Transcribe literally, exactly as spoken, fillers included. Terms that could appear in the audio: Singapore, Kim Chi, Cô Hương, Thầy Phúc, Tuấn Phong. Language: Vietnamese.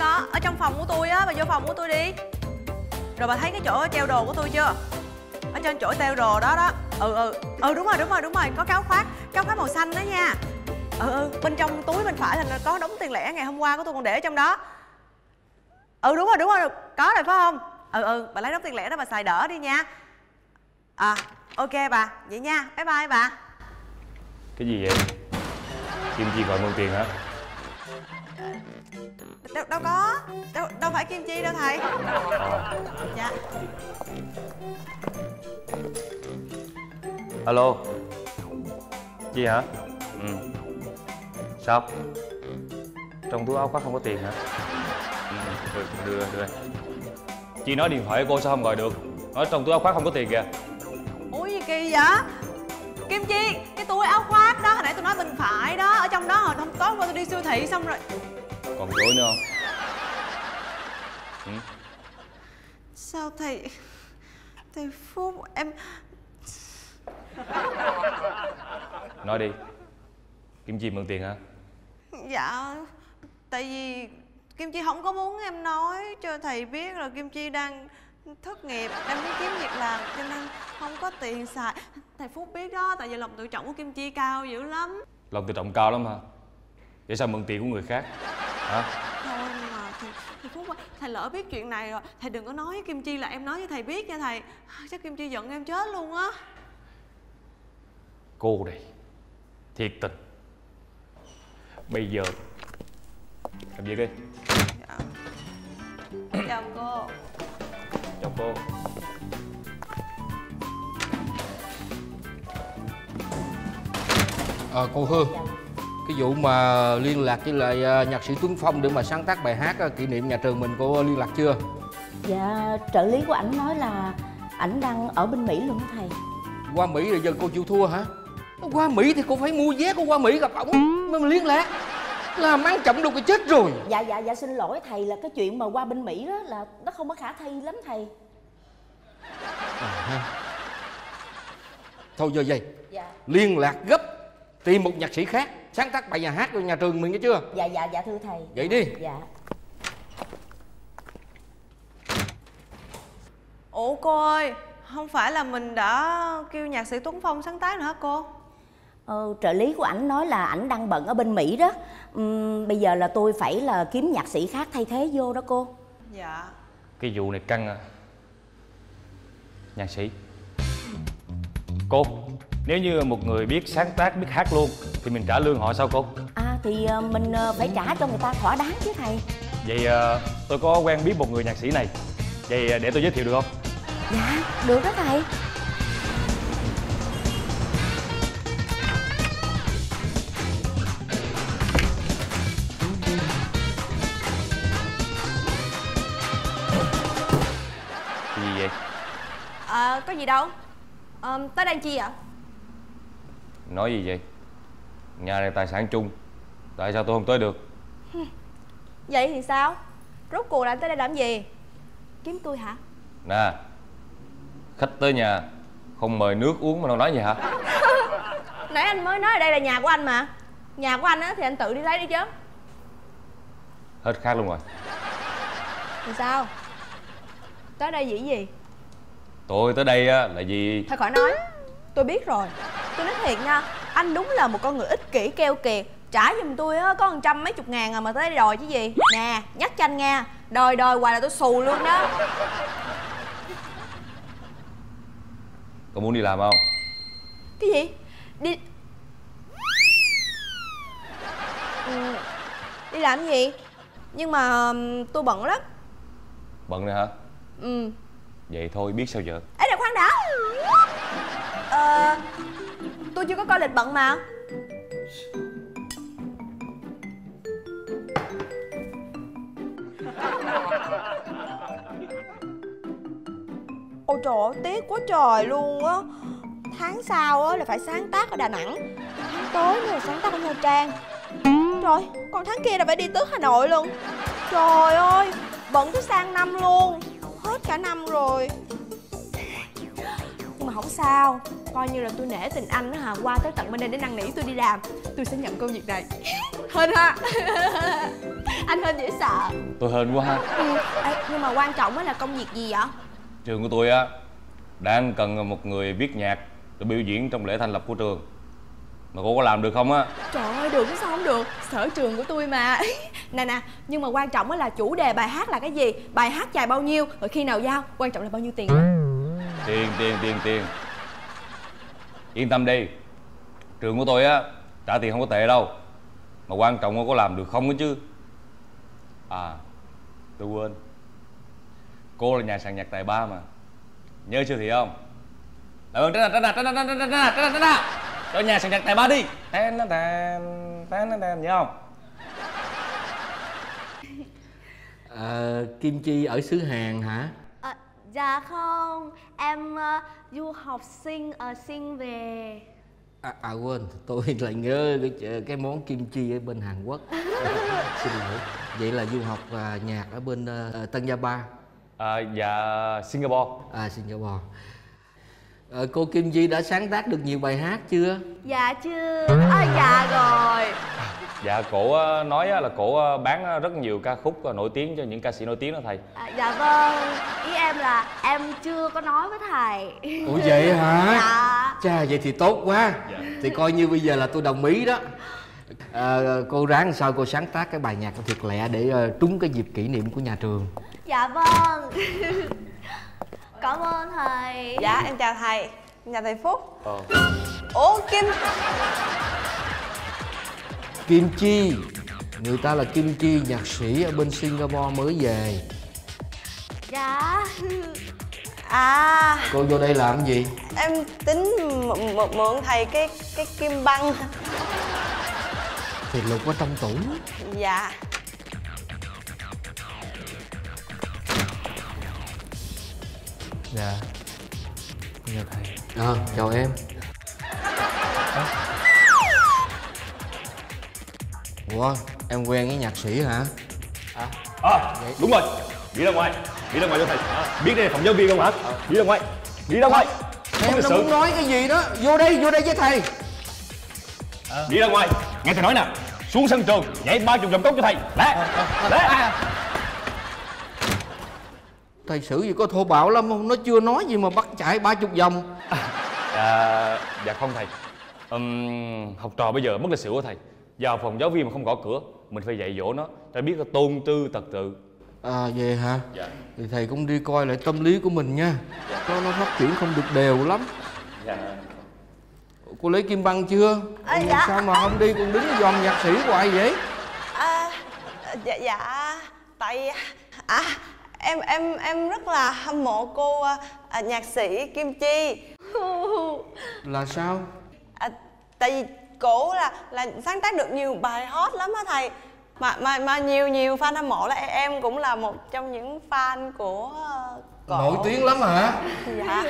có. Ở trong phòng của tôi á, bà vô phòng của tôi đi. Rồi bà thấy cái chỗ treo đồ của tôi chưa? Ở trên chỗ treo đồ đó đó. Ừ ừ. Ừ đúng rồi, đúng rồi, đúng rồi. Có cáo khoác, cáo khoác màu xanh đó nha. Ừ ừ. Bên trong túi bên phải là có đống tiền lẻ ngày hôm qua của tôi còn để ở trong đó. Ừ đúng rồi, đúng rồi. Có rồi phải không? Ừ ừ. Bà lấy đống tiền lẻ đó bà xài đỡ đi nha. À ok bà. Vậy nha. Bye bye bà. Cái gì vậy? Kim Chi gọi mượn tiền hả? Đâu, đâu có, đâu, đâu phải Kim Chi đâu thầy. Dạ. Alo Chi hả? Ừ. Sao? Trong túi áo khoác không có tiền hả? Ừ, đưa, đưa, đưa. Chi nói điện thoại cô sao không gọi được? Nói trong túi áo khoác không có tiền kìa. Ủa gì kỳ vậy? Kim Chi, cái túi áo khoác đó hồi nãy tôi nói bên phải đó, ở trong đó hồi không có qua tôi đi siêu thị xong rồi. Còn dối nữa không? Ừ. Sao thầy... Thầy Phúc em... Nói đi. Kim Chi mượn tiền hả? Dạ... Tại vì... Kim Chi không có muốn em nói cho thầy biết là Kim Chi đang thất nghiệp, em muốn kiếm việc làm cho nên không có tiền xài. Thầy Phúc biết đó, tại vì lòng tự trọng của Kim Chi cao dữ lắm. Lòng tự trọng cao lắm hả? Vậy sao mượn tiền của người khác? Hả? Thôi mà thầy, thầy Phúc, thầy lỡ biết chuyện này rồi, thầy đừng có nói với Kim Chi là em nói với thầy biết nha thầy. Chắc Kim Chi giận em chết luôn á. Cô đây, thiệt tình. Bây giờ làm việc đi. Dạ. Chào cô. Chào cô. À, cô Hương, cái vụ mà liên lạc với lại nhạc sĩ Tuấn Phong để mà sáng tác bài hát kỷ niệm nhà trường mình, cô liên lạc chưa? Dạ, trợ lý của ảnh nói là ảnh đang ở bên Mỹ luôn thầy. Qua Mỹ rồi giờ cô chịu thua hả? Qua Mỹ thì cô phải mua vé cô qua Mỹ gặp ổng mới liên lạc. Làm ăn chậm đâu cái chết rồi. Dạ dạ dạ xin lỗi thầy, là cái chuyện mà qua bên Mỹ đó là nó không có khả thi lắm thầy. À, thôi giờ vậy. Dạ. Liên lạc gấp, tìm một nhạc sĩ khác sáng tác bài nhà hát của nhà trường mình nghe chưa? Dạ dạ dạ thưa thầy. Vậy đi. Dạ. Ủa cô ơi, không phải là mình đã kêu nhạc sĩ Tuấn Phong sáng tác nữa hả cô? Ờ, trợ lý của ảnh nói là ảnh đang bận ở bên Mỹ đó. Uhm, bây giờ là tôi phải là kiếm nhạc sĩ khác thay thế vô đó cô. Dạ. Cái vụ này căng à. Nhạc sĩ. Cô, nếu như một người biết sáng tác, biết hát luôn thì mình trả lương họ sao cô? À thì mình phải trả cho người ta thỏa đáng chứ thầy. Vậy tôi có quen biết một người nhạc sĩ này, vậy để tôi giới thiệu được không? Dạ, được đó thầy. À, có gì đâu. À, tới đây chi ạ? Nói gì vậy? Nhà này tài sản chung, tại sao tôi không tới được? Vậy thì sao? Rốt cuộc là tới đây làm gì? Kiếm tôi hả? Nè, khách tới nhà không mời nước uống mà đâu nói gì hả? Nãy anh mới nói ở đây là nhà của anh mà. Nhà của anh á thì anh tự đi lấy đi chứ. Hết khát luôn rồi. Thì sao? Tới đây vì gì? Tôi tới đây á là gì? Thôi khỏi nói. Tôi biết rồi. Tôi nói thiệt nha, anh đúng là một con người ích kỷ keo kiệt. Trả giùm tôi á có một trăm mấy chục ngàn à mà tới đây đòi chứ gì. Nè, nhắc cho anh nghe, đòi đòi hoài là tôi xù luôn đó. Cô muốn đi làm không? Cái gì? Đi... Ừ, đi làm cái gì? Nhưng mà tôi bận lắm. Bận nữa hả? Ừ. Vậy thôi biết sao giờ. Ê, đợi khoan đã. Ờ... Tôi chưa có coi lịch bận mà. Ôi trời ơi, tiếc quá trời luôn á. Tháng sau á là phải sáng tác ở Đà Nẵng. Tháng tới là sáng tác ở Nha Trang. Trời, còn tháng kia là phải đi tới Hà Nội luôn. Trời ơi, bận tới sang năm luôn, hết cả năm rồi. Nhưng mà không sao, coi như là tôi nể tình anh đó hả, qua tới tận bên đây để năn nỉ tôi đi làm. Tôi sẽ nhận công việc này. Hên ha. Anh hên dễ sợ. Tôi hên quá ha. Ừ. Ê, nhưng mà quan trọng là công việc gì vậy? Trường của tôi á đang cần một người biết nhạc để biểu diễn trong lễ thành lập của trường. Mà cô có làm được không á? Trời ơi, được chứ sao không được, sở trường của tôi mà. Nè nè, nhưng mà quan trọng là chủ đề bài hát là cái gì, bài hát dài bao nhiêu, rồi khi nào giao, quan trọng là bao nhiêu tiền. Tiền, tiền, tiền, tiền. Yên tâm đi, trường của tôi á trả tiền không có tệ đâu. Mà quan trọng là có làm được không đó chứ. À, tôi quên, cô là nhà sàn nhạc tài ba mà. Nhớ chưa thì không? Làm ơn tránh ra, tránh ra, tránh ra, tránh ra, tránh ra. Cho nhà sàn nhạc tài ba đi. Tên nó tên, tên nó tên, nhớ không? À, Kim Chi ở xứ Hàn hả? À, dạ không, em uh, du học sinh ở Sinh về. À, à quên, tôi lại nhớ cái, cái món kim chi ở bên Hàn Quốc. À, xin lỗi. Vậy là du học uh, nhạc ở bên uh, Tân Gia Ba. À, dạ Singapore. À Singapore. À, cô Kim Chi đã sáng tác được nhiều bài hát chưa? Dạ chưa. À, dạ rồi. Dạ cổ nói là cổ bán rất nhiều ca khúc nổi tiếng cho những ca sĩ nổi tiếng đó thầy. À, dạ vâng, ý em là em chưa có nói với thầy. Ủa vậy hả? Dạ. Chà, vậy thì tốt quá. Dạ. Thì coi như bây giờ là tôi đồng ý đó. À, cô ráng sao cô sáng tác cái bài nhạc thiệt lẹ để trúng cái dịp kỷ niệm của nhà trường. Dạ vâng. Cảm ơn thầy. Dạ em chào thầy, nhà thầy Phúc. Ờ. Ủa Kim Kim Chi, người ta là Kim Chi, nhạc sĩ ở bên Singapore mới về. Dạ. À. Cô vô đây làm gì? Em tính mượn thầy cái cái kim băng. Thì lục ở trong tủ. Dạ. Dạ. Chào thầy. À, chào em. Ủa, em quen với nhạc sĩ hả? À, à đúng rồi. Đi ra ngoài, đi ra ngoài cho thầy. À, biết đây là phòng giáo viên không hả? À. Đi ra ngoài, đi ra ngoài. Em nó muốn nói cái gì đó, vô đây, vô đây với thầy. À. Đi ra ngoài, nghe thầy nói nè. Xuống sân trường, nhảy ba chục vòng cốc cho thầy. Lẹ, à, à, lẹ. À. Thầy xử gì có thô bạo lắm không? Nó chưa nói gì mà bắt chạy ba chục vòng. À, à, dạ không thầy. Uhm, học trò bây giờ mất lịch sự của thầy. Vào phòng giáo viên mà không gõ cửa, mình phải dạy dỗ nó cho biết là tôn tư tật tự. À vậy hả? Dạ. Thì thầy cũng đi coi lại tâm lý của mình nha. Dạ. Cho nó phát triển không được đều lắm. Dạ. Cô lấy kim băng chưa? À, dạ. Sao mà không đi còn đứng dòm nhạc sĩ hoài vậy? À, dạ dạ tại à em em em rất là hâm mộ cô à, nhạc sĩ Kim Chi. Là sao? À, tại vì cổ là là sáng tác được nhiều bài hot lắm á thầy, mà mà mà nhiều nhiều fan hâm mộ là em cũng là một trong những fan của cổ. Nổi tiếng lắm hả? Dạ.